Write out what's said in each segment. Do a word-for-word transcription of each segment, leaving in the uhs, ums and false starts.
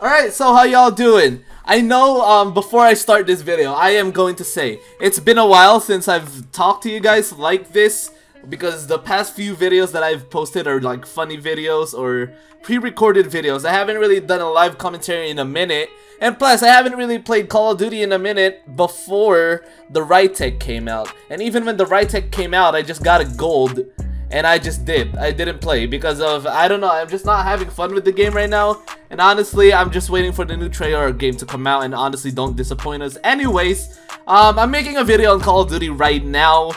Alright, so how y'all doing? I know um, before I start this video, I am going to say, it's been a while since I've talked to you guys like this, because the past few videos that I've posted are like funny videos or pre-recorded videos. I haven't really done a live commentary in a minute, and plus I haven't really played Call of Duty in a minute before the Rytec came out. And even when the Rytec came out, I just got a gold. And I just did. I didn't play because of, I don't know, I'm just not having fun with the game right now. And honestly, I'm just waiting for the new Treyarch game to come out, and honestly don't disappoint us. Anyways, um, I'm making a video on Call of Duty right now,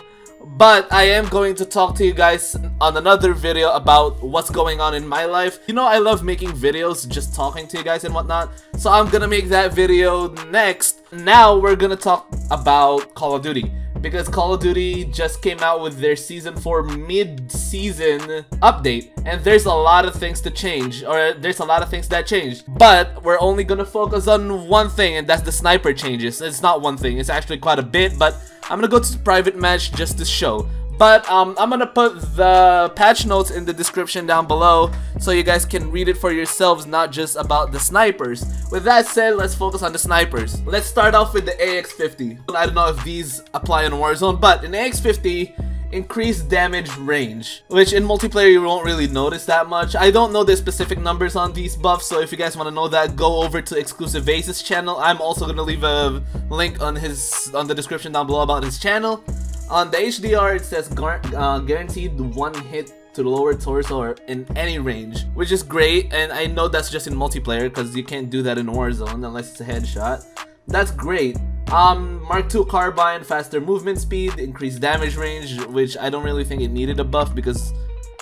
but I am going to talk to you guys on another video about what's going on in my life. You know, I love making videos, just talking to you guys and whatnot. So I'm gonna make that video next. Now we're gonna talk about Call of Duty, because Call of Duty just came out with their season four mid-season update, and there's a lot of things to change, or there's a lot of things that changed, but we're only gonna focus on one thing, and that's the sniper changes. It's not one thing, it's actually quite a bit, but I'm gonna go to the private match just to show. But um, I'm gonna put the patch notes in the description down below so you guys can read it for yourselves, not just about the snipers. With that said, let's focus on the snipers. Let's start off with the A X fifty. I don't know if these apply in Warzone, but in A X fifty, increased damage range, which in multiplayer you won't really notice that much. I don't know the specific numbers on these buffs, so if you guys want to know that, go over to Exclusive Ace's channel. I'm also gonna leave a link on his on the description down below about his channel. On the H D R, it says uh, guaranteed one hit to the lower torso or in any range, which is great, and I know that's just in multiplayer because you can't do that in Warzone unless it's a headshot. That's great. Um, Mark two carbine, faster movement speed, increased damage range, which I don't really think it needed a buff because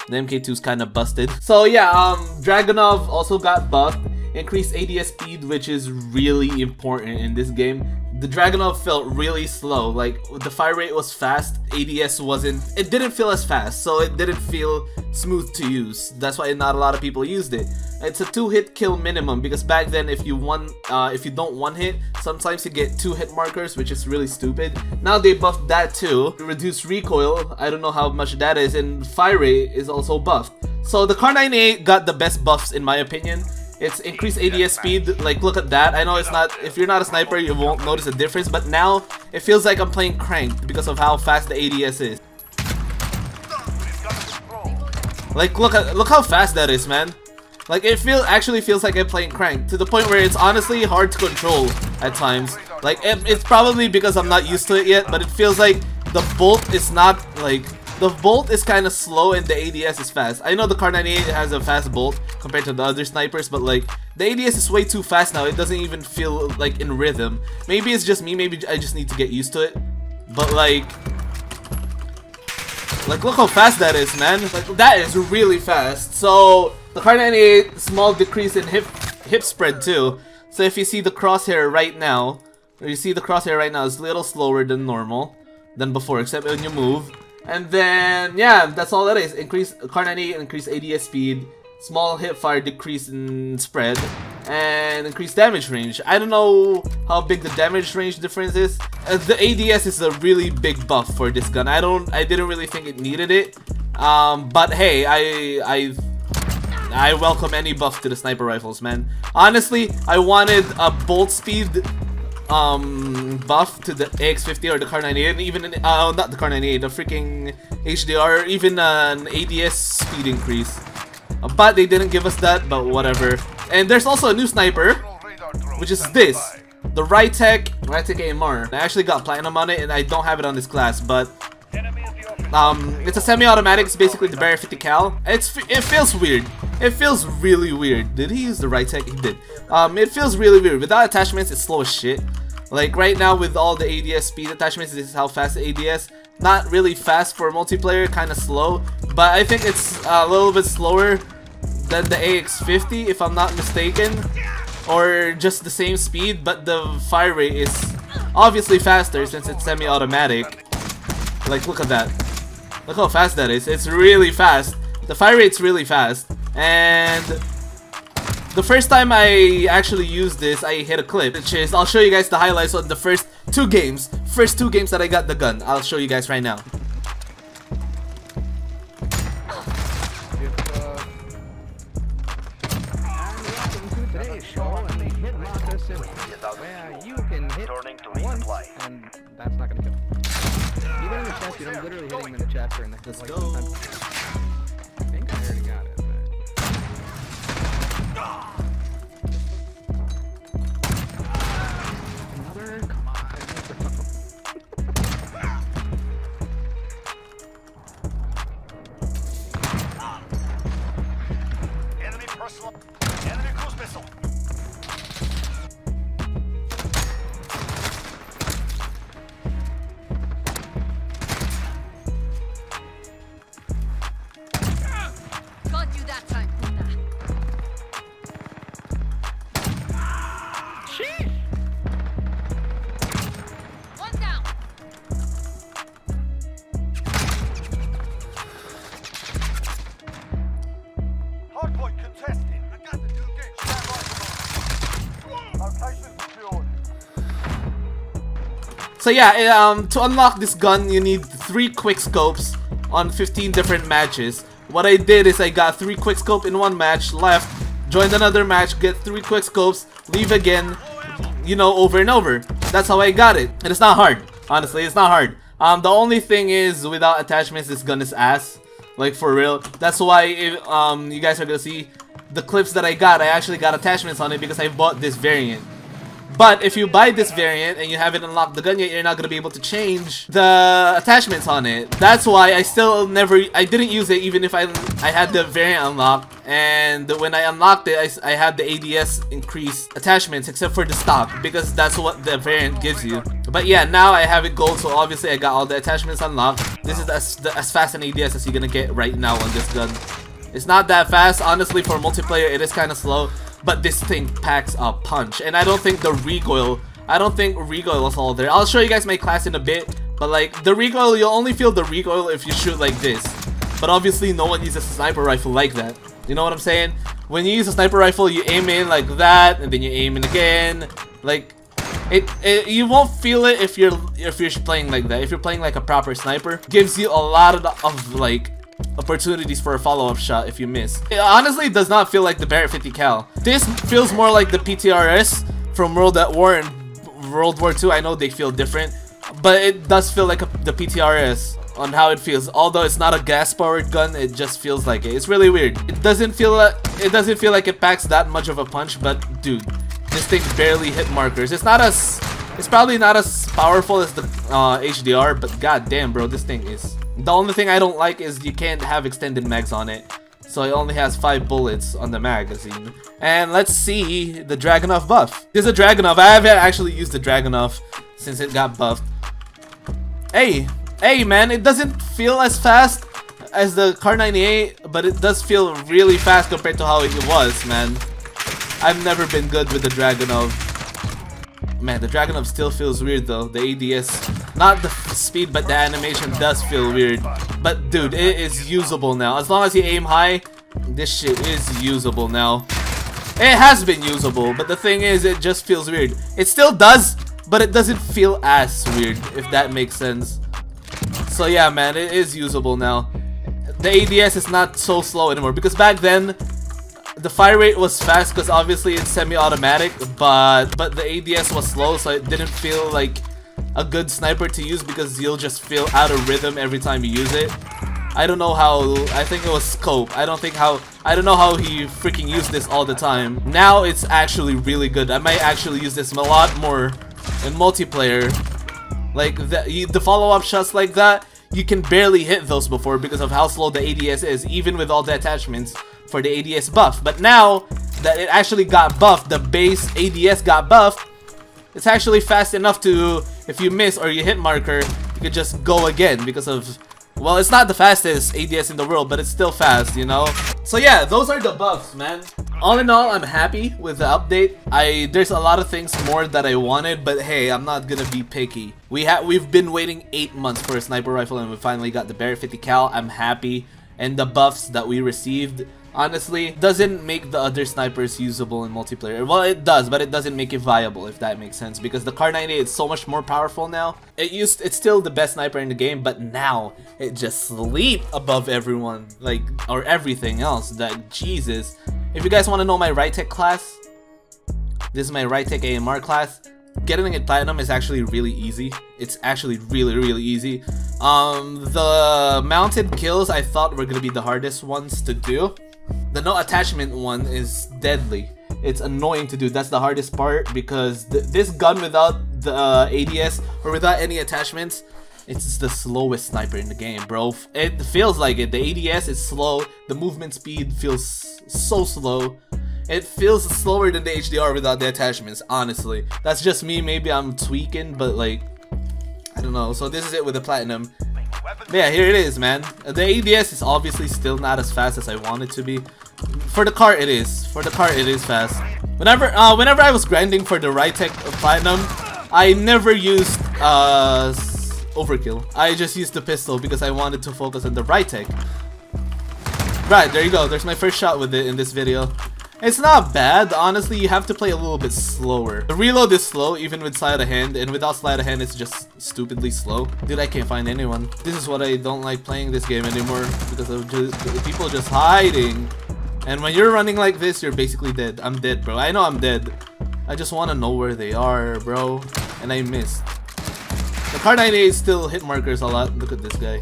the M K two is kind of busted. So yeah, um, Dragunov also got buffed, increased A D S speed, which is really important in this game. The Dragunov felt really slow, like the fire rate was fast, A D S wasn't, it didn't feel as fast, so it didn't feel smooth to use. That's why not a lot of people used it. It's a two-hit kill minimum, because back then if you one, uh, if you don't one-hit, sometimes you get two-hit markers, which is really stupid. Now they buffed that too. Reduced recoil, I don't know how much that is, and fire rate is also buffed. So the Kar ninety-eight got the best buffs in my opinion. It's increased A D S speed, like look at that. I know it's not, if you're not a sniper you won't notice a difference, but now it feels like I'm playing Cranked because of how fast the A D S is. Like look at, look how fast that is, man. Like it feel, actually feels like I'm playing Cranked, to the point where it's honestly hard to control at times. Like it, it's probably because I'm not used to it yet, but it feels like the bolt is not like, the bolt is kind of slow and the A D S is fast. I know the Kar ninety-eight has a fast bolt compared to the other snipers, but like the A D S is way too fast now. It doesn't even feel like in rhythm. Maybe it's just me, maybe I just need to get used to it. But like, like look how fast that is, man. Like that is really fast. So the Kar ninety-eight, small decrease in hip hip spread too. So if you see the crosshair right now, or you see the crosshair right now, it's a little slower than normal, than before, except when you move. And then, yeah, that's all that is. Increase Kar ninety-eight, increase A D S speed, small hip fire decrease in spread, and increase damage range. I don't know how big the damage range difference is. Uh, the A D S is a really big buff for this gun. I don't, I didn't really think it needed it. Um, but hey, I, I, I welcome any buff to the sniper rifles, man. Honestly, I wanted a bolt speed um buff to the A X fifty or the Kar ninety-eight, and even in, uh not the Kar ninety-eight, the freaking H D R, even uh, an A D S speed increase, uh, but they didn't give us that, but whatever. And there's also a new sniper, which is this, the Rytec Rytec A M R. I actually got platinum on it, and I don't have it on this class, but um it's a semi-automatic. It's basically the Barrett fifty cal. It's it feels weird. It feels really weird. Did he use the Rytec? He did. Um, it feels really weird. Without attachments, it's slow as shit. Like right now with all the A D S speed attachments, this is how fast the A D S. Not really fast for multiplayer, kind of slow. But I think it's a little bit slower than the A X fifty, if I'm not mistaken. Or just the same speed, but the fire rate is obviously faster since it's semi-automatic. Like look at that. Look how fast that is. It's really fast. The fire rate's really fast. And the first time I actually used this, I hit a clip, which is, I'll show you guys the highlights on the first two games. First two games that I got the gun. I'll show you guys right now. play a show and they hit markers where you can hit once, and that's not gonna kill. Even in the chest, dude, I'm literally hitting him in the chest or in the Let's like, go. I'm, I think I already got it, but... Another? Come on. Enemy personal. Enemy cruise missile. So yeah, um, to unlock this gun, you need three quickscopes on fifteen different matches. What I did is I got three quickscope in one match, left, joined another match, get three quickscopes, leave again, you know, over and over. That's how I got it. And it's not hard. Honestly, it's not hard. Um, the only thing is, without attachments, this gun is ass. Like, for real. That's why, if, um, you guys are gonna see the clips that I got, I actually got attachments on it because I bought this variant. But if you buy this variant and you haven't unlocked the gun yet, you're not gonna be able to change the attachments on it. That's why I still never, I didn't use it even if I I had the variant unlocked. And when I unlocked it, I, I had the A D S increased attachments except for the stock because that's what the variant gives you. But yeah, now I have it gold, so obviously I got all the attachments unlocked. This is as, as fast an A D S as you're gonna get right now on this gun. It's not that fast, honestly. For multiplayer, it is kind of slow. But this thing packs a punch, and I don't think the recoil, I don't think recoil was all there. I'll show you guys my class in a bit, but like, the recoil, you'll only feel the recoil if you shoot like this. But obviously no one uses a sniper rifle like that, you know what I'm saying? When you use a sniper rifle, you aim in like that, and then you aim in again, like, it, it you won't feel it if you're, if you're playing like that. If you're playing like a proper sniper, gives you a lot of, the, of like, opportunities for a follow-up shot if you miss. It honestly does not feel like the Barrett fifty cal. This feels more like the P T R S from World at War and World War Two. I know they feel different, but it does feel like a, the P T R S on how it feels. Although it's not a gas-powered gun, it just feels like it. It's really weird. It doesn't feel like, it doesn't feel like it packs that much of a punch, but dude, this thing barely hit markers. It's not as, it's probably not as powerful as the uh, H D R, but goddamn, bro, this thing is. The only thing I don't like is you can't have extended mags on it, so it only has five bullets on the magazine. And let's see the Dragunov buff. This is a Dragunov. I haven't actually used the Dragunov since it got buffed. Hey, hey man, it doesn't feel as fast as the Kar ninety-eight, but it does feel really fast compared to how it was, man. I've never been good with the Dragunov. Man, the Dragunov still feels weird though. The A D S, not the speed, but the animation does feel weird. But dude, it is usable now. As long as you aim high, this shit is usable now. It has been usable, but the thing is, it just feels weird. It still does, but it doesn't feel as weird, if that makes sense. So yeah, man, it is usable now. The A D S is not so slow anymore, because back then, the fire rate was fast because obviously it's semi-automatic, but but the A D S was slow, so it didn't feel like a good sniper to use because you'll just feel out of rhythm every time you use it. I don't know how. I think it was scope. I don't think how. I don't know how he freaking used this all the time. Now it's actually really good. I might actually use this a lot more in multiplayer. Like the the follow-up shots like that, you can barely hit those before because of how slow the A D S is, even with all the attachments for the A D S buff. But now that it actually got buffed, the base A D S got buffed, it's actually fast enough to, if you miss or you hit marker, you could just go again because of, well, it's not the fastest A D S in the world, but it's still fast, you know? So yeah, those are the buffs, man. All in all, I'm happy with the update. I There's a lot of things more that I wanted, but hey, I'm not gonna be picky. We ha we've been waiting eight months for a sniper rifle and we finally got the Barrett fifty cal. I'm happy. And the buffs that we received, honestly, doesn't make the other snipers usable in multiplayer. Well, it does, but it doesn't make it viable, if that makes sense, because the Kar ninety-eight is so much more powerful now. It used, it's still the best sniper in the game, but now it just leaps above everyone, like, or everything else. That Jesus. If you guys want to know my Rytec class, This is my Rytec A M R class. Getting it platinum is actually really easy. It's actually really, really easy. Um, the mounted kills I thought were gonna be the hardest ones to do. The no attachment one is deadly. It's annoying to do. That's the hardest part because th this gun without the uh, A D S or without any attachments, it's the slowest sniper in the game, bro. It feels like it. The A D S is slow. The movement speed feels so slow. It feels slower than the H D R without the attachments, honestly. That's just me. Maybe I'm tweaking, but like, I don't know. So this is it with the platinum. But yeah, here it is, man. The A D S is obviously still not as fast as I want it to be. For the car, it is. For the car, it is fast. Whenever, uh, whenever I was grinding for the Rytec Platinum, I never used uh, overkill. I just used the pistol because I wanted to focus on the Rytec. Right, there you go. There's my first shot with it in this video. It's not bad, honestly. You have to play a little bit slower. The reload is slow, even with sleight of hand, and without sleight of hand, it's just stupidly slow. Dude, I can't find anyone. This is what I don't like playing this game anymore, because of just, people just hiding. And when you're running like this, you're basically dead. I'm dead, bro. I know I'm dead. I just want to know where they are, bro. And I missed. The Kar ninety-eight still hit markers a lot. Look at this guy.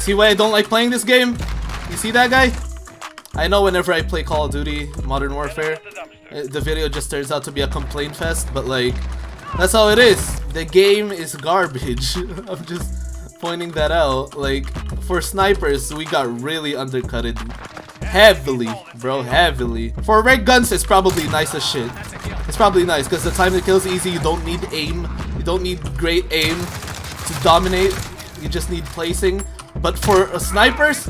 See why I don't like playing this game? You see that guy? I know whenever I play Call of Duty, Modern Warfare, the video just turns out to be a complaint fest, but like, that's how it is. The game is garbage. I'm just pointing that out. Like, for snipers, we got really undercutted. Heavily, bro, heavily. For red guns, it's probably nice as shit. It's probably nice, because the time to kill is easy. You don't need aim. You don't need great aim to dominate. You just need placing. But for uh, snipers,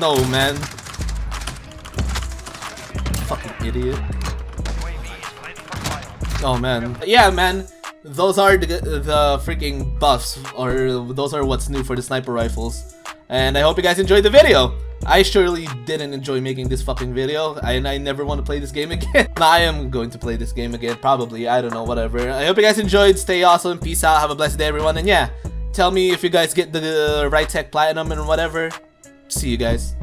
no, man. Fucking idiot. Oh, man. Yeah, man. Those are the, the freaking buffs, or those are what's new for the sniper rifles. And I hope you guys enjoyed the video. I surely didn't enjoy making this fucking video, and I never want to play this game again. I am going to play this game again, probably. I don't know, whatever. I hope you guys enjoyed. Stay awesome. Peace out. Have a blessed day, everyone. And yeah. Tell me if you guys get the Rytec Platinum and whatever. See you guys.